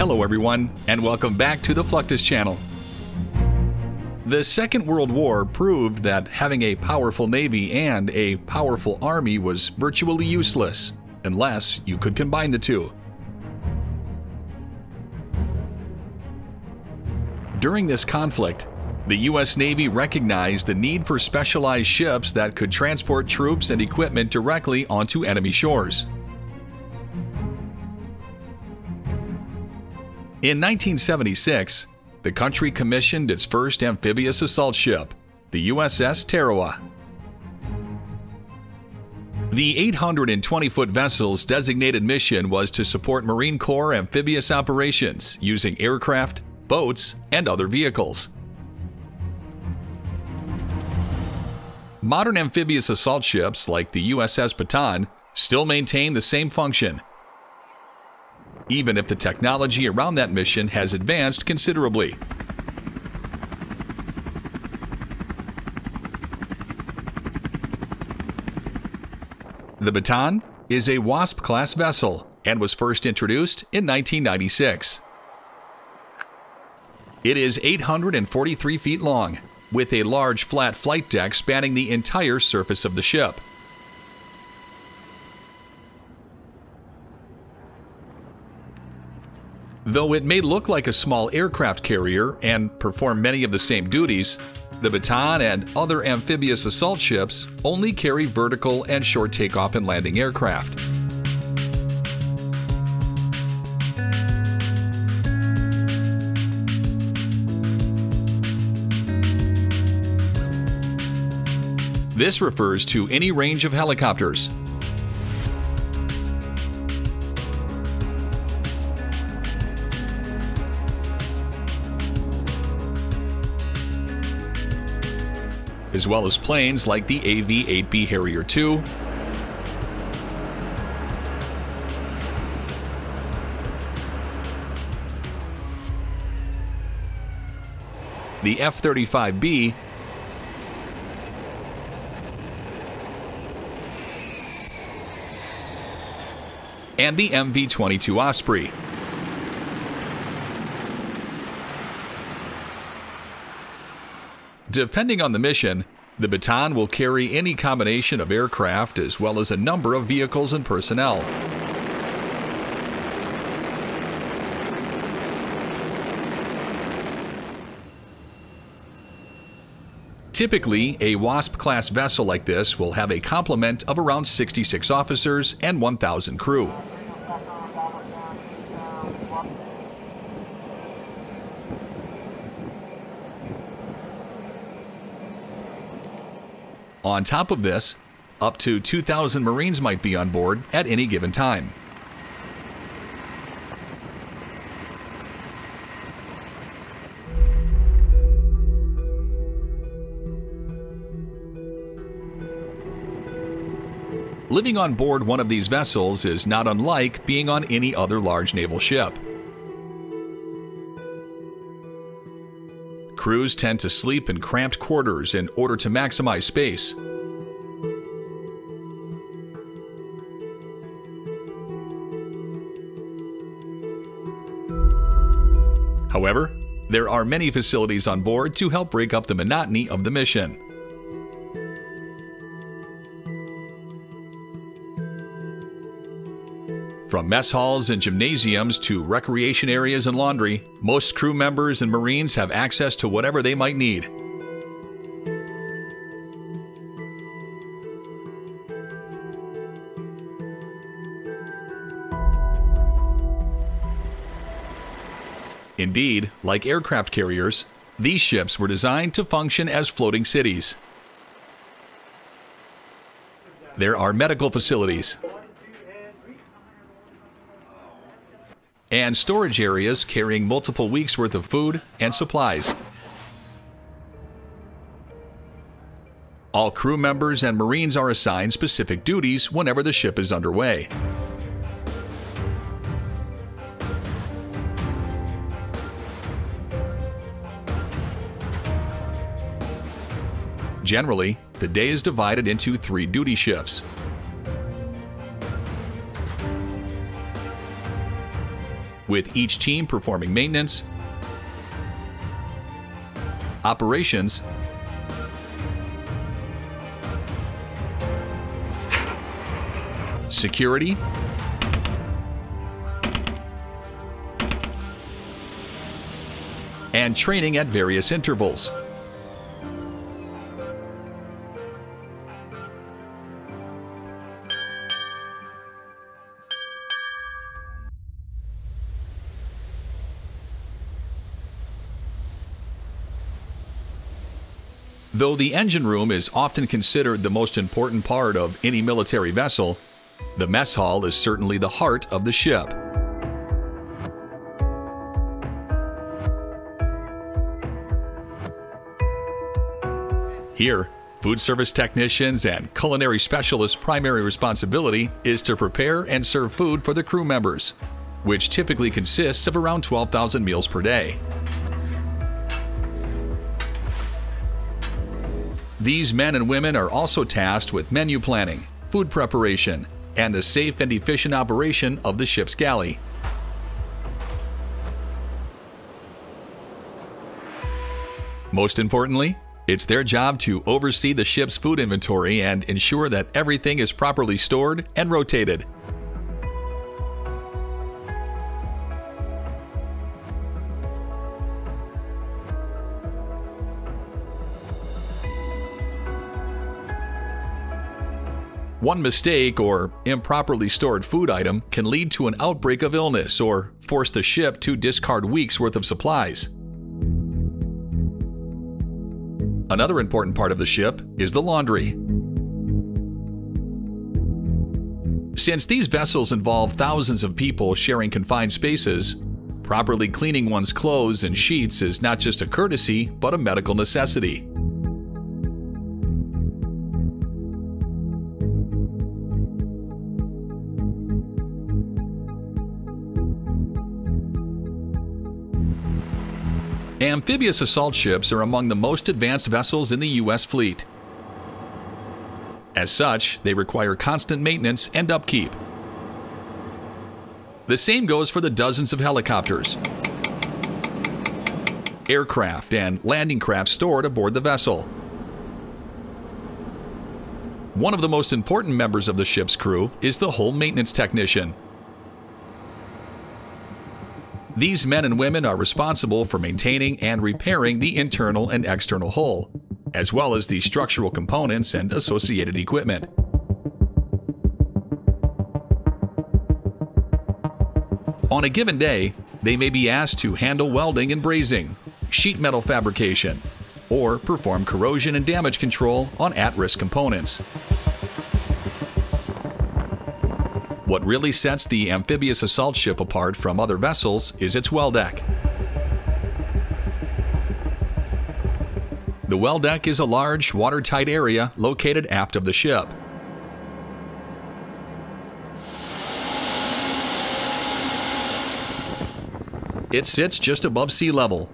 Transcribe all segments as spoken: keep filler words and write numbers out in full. Hello everyone, and welcome back to the Fluctus Channel. The Second World War proved that having a powerful navy and a powerful army was virtually useless, unless you could combine the two. During this conflict, the U S Navy recognized the need for specialized ships that could transport troops and equipment directly onto enemy shores. In nineteen seventy-six, the country commissioned its first amphibious assault ship, the U S S Tarawa. The eight hundred twenty foot vessel's designated mission was to support Marine Corps amphibious operations using aircraft, boats, and other vehicles. Modern amphibious assault ships like the U S S Bataan still maintain the same function, even if the technology around that mission has advanced considerably. The Bataan is a WASP-class vessel and was first introduced in nineteen ninety-six. It is eight hundred forty-three feet long, with a large flat flight deck spanning the entire surface of the ship. Though it may look like a small aircraft carrier and perform many of the same duties, the Bataan and other amphibious assault ships only carry vertical and short takeoff and landing aircraft. This refers to any range of helicopters. As well as planes like the A V eight B Harrier two, the F thirty-five B, and the M V twenty-two Osprey. Depending on the mission, the Bataan will carry any combination of aircraft as well as a number of vehicles and personnel. Typically, a WASP-class vessel like this will have a complement of around sixty-six officers and one thousand crew. On top of this, up to two thousand Marines might be on board at any given time. Living on board one of these vessels is not unlike being on any other large naval ship. Crews tend to sleep in cramped quarters in order to maximize space. However, there are many facilities on board to help break up the monotony of the mission. From mess halls and gymnasiums to recreation areas and laundry, most crew members and Marines have access to whatever they might need. Indeed, like aircraft carriers, these ships were designed to function as floating cities. There are medical facilities and storage areas carrying multiple weeks' worth of food and supplies. All crew members and Marines are assigned specific duties whenever the ship is underway. Generally, the day is divided into three duty shifts. with each team performing maintenance, operations, security, and training at various intervals. Though the engine room is often considered the most important part of any military vessel, the mess hall is certainly the heart of the ship. Here, food service technicians and culinary specialists' primary responsibility is to prepare and serve food for the crew members, which typically consists of around twelve thousand meals per day. These men and women are also tasked with menu planning, food preparation, and the safe and efficient operation of the ship's galley. Most importantly, it's their job to oversee the ship's food inventory and ensure that everything is properly stored and rotated. One mistake or improperly stored food item can lead to an outbreak of illness or force the ship to discard weeks' worth of supplies. Another important part of the ship is the laundry. Since these vessels involve thousands of people sharing confined spaces, properly cleaning one's clothes and sheets is not just a courtesy, but a medical necessity. Amphibious assault ships are among the most advanced vessels in the U S fleet. As such, they require constant maintenance and upkeep. The same goes for the dozens of helicopters, aircraft, and landing craft stored aboard the vessel. One of the most important members of the ship's crew is the hull maintenance technician. These men and women are responsible for maintaining and repairing the internal and external hull, as well as the structural components and associated equipment. On a given day, they may be asked to handle welding and brazing, sheet metal fabrication, or perform corrosion and damage control on at-risk components. What really sets the amphibious assault ship apart from other vessels is its well deck. The well deck is a large, watertight area located aft of the ship. It sits just above sea level,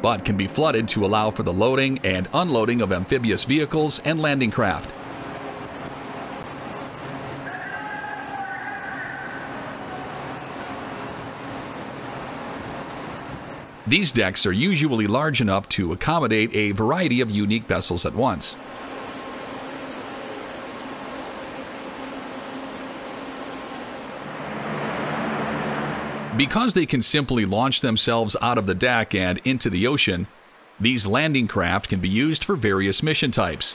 but can be flooded to allow for the loading and unloading of amphibious vehicles and landing craft. These decks are usually large enough to accommodate a variety of unique vessels at once. Because they can simply launch themselves out of the deck and into the ocean, these landing craft can be used for various mission types.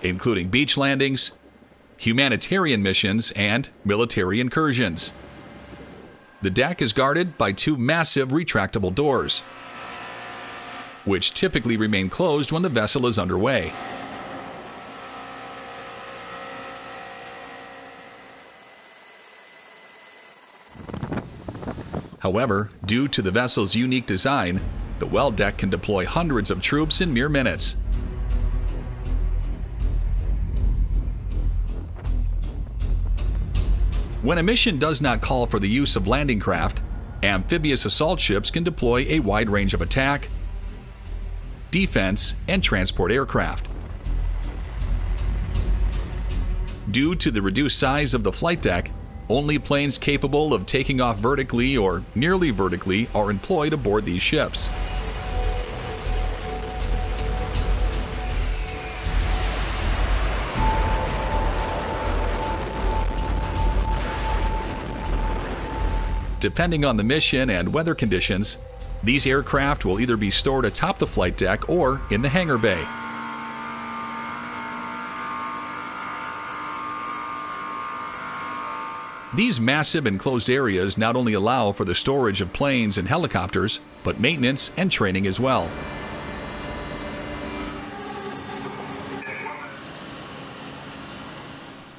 Including beach landings, humanitarian missions, and military incursions. The deck is guarded by two massive retractable doors, which typically remain closed when the vessel is underway. However, due to the vessel's unique design, the well deck can deploy hundreds of troops in mere minutes. When a mission does not call for the use of landing craft, amphibious assault ships can deploy a wide range of attack, defense, and transport aircraft. Due to the reduced size of the flight deck, only planes capable of taking off vertically or nearly vertically are employed aboard these ships. Depending on the mission and weather conditions, these aircraft will either be stored atop the flight deck or in the hangar bay. These massive enclosed areas not only allow for the storage of planes and helicopters, but maintenance and training as well.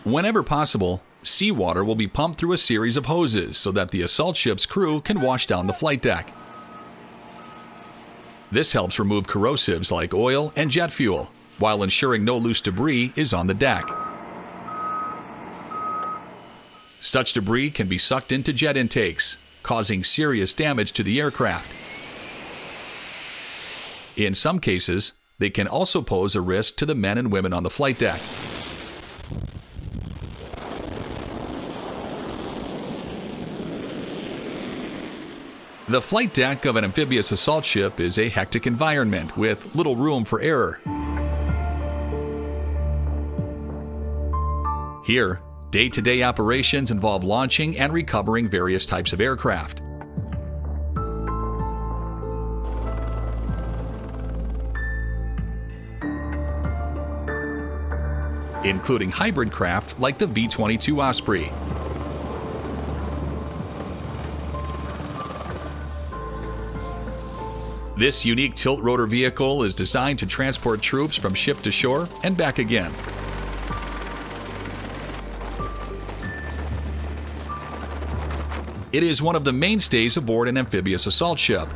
Whenever possible, seawater will be pumped through a series of hoses so that the assault ship's crew can wash down the flight deck. This helps remove corrosives like oil and jet fuel, while ensuring no loose debris is on the deck. Such debris can be sucked into jet intakes, causing serious damage to the aircraft. In some cases, they can also pose a risk to the men and women on the flight deck. The flight deck of an amphibious assault ship is a hectic environment with little room for error. Here, day-to-day operations involve launching and recovering various types of aircraft. Including hybrid craft like the V twenty-two Osprey. This unique tilt-rotor vehicle is designed to transport troops from ship to shore and back again. It is one of the mainstays aboard an amphibious assault ship.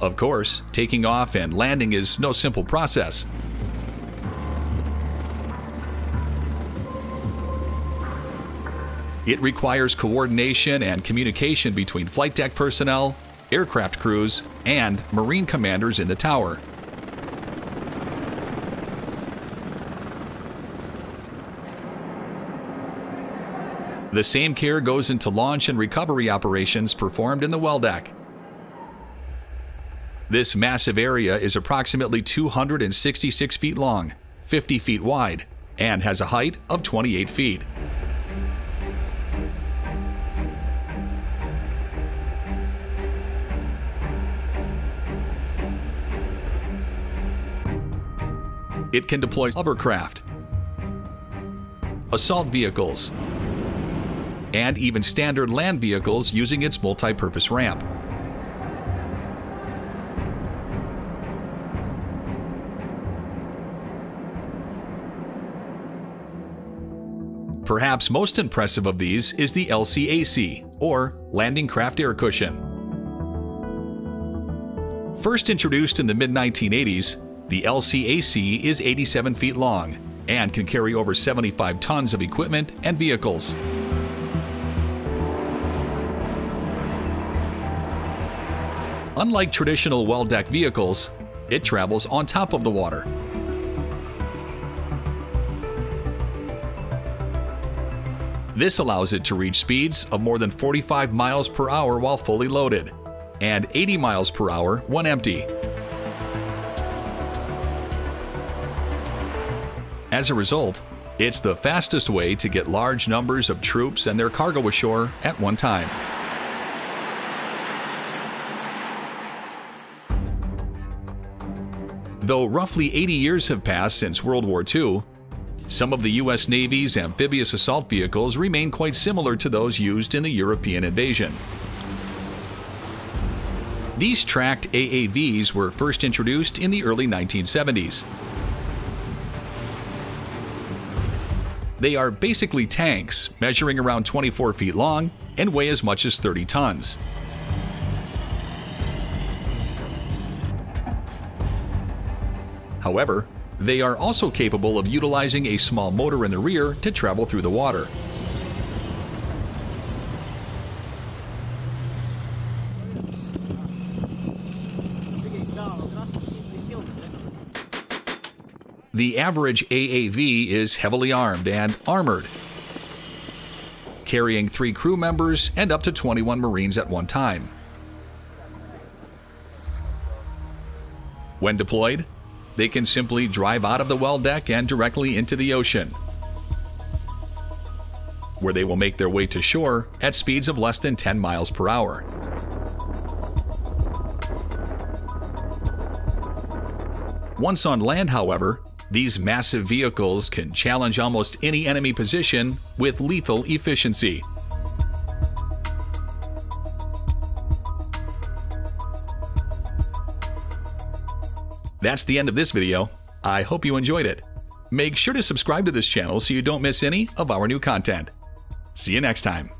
Of course, taking off and landing is no simple process. It requires coordination and communication between flight deck personnel, aircraft crews, and Marine commanders in the tower. The same care goes into launch and recovery operations performed in the well deck. This massive area is approximately two hundred sixty-six feet long, fifty feet wide, and has a height of twenty-eight feet. It can deploy hover craft, assault vehicles, and even standard land vehicles using its multi-purpose ramp. Perhaps most impressive of these is the L C A C, or Landing Craft Air Cushion. First introduced in the mid nineteen eighties, the L C A C is eighty-seven feet long and can carry over seventy-five tons of equipment and vehicles. Unlike traditional well-deck vehicles, it travels on top of the water. This allows it to reach speeds of more than forty-five miles per hour while fully loaded, and eighty miles per hour when empty. As a result, it's the fastest way to get large numbers of troops and their cargo ashore at one time. Though roughly eighty years have passed since World War Two, some of the U S Navy's amphibious assault vehicles remain quite similar to those used in the European invasion. These tracked A A Vs were first introduced in the early nineteen seventies. They are basically tanks, measuring around twenty-four feet long and weigh as much as thirty tons. However, they are also capable of utilizing a small motor in the rear to travel through the water. The average A A V is heavily armed and armored, carrying three crew members and up to twenty-one Marines at one time. When deployed, they can simply drive out of the well deck and directly into the ocean, where they will make their way to shore at speeds of less than ten miles per hour. Once on land, however, these massive vehicles can challenge almost any enemy position with lethal efficiency. That's the end of this video. I hope you enjoyed it. Make sure to subscribe to this channel so you don't miss any of our new content. See you next time.